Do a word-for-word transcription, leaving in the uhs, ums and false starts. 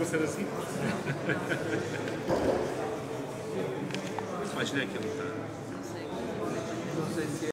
costuma ser assim. Mas nem aquilo, tá? Não sei. Não sei se é.